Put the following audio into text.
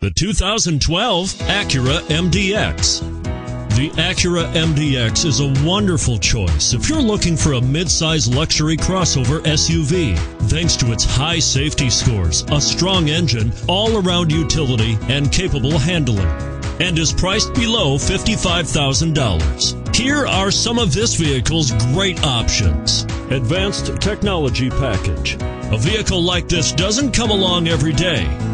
The 2012 Acura MDX. The Acura MDX is a wonderful choice if you're looking for a mid-size luxury crossover SUV. Thanks to its high safety scores, a strong engine, all-around utility, and capable handling, and is priced below $55,000. Here are some of this vehicle's great options. Advanced technology package. A vehicle like this doesn't come along every day.